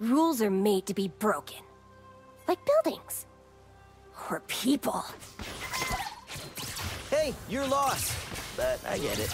Rules are made to be broken. Like buildings. Or people. Hey, you're lost. But I get it.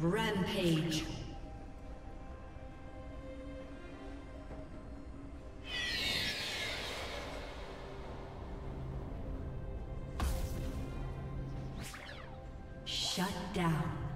Rampage. Shut down.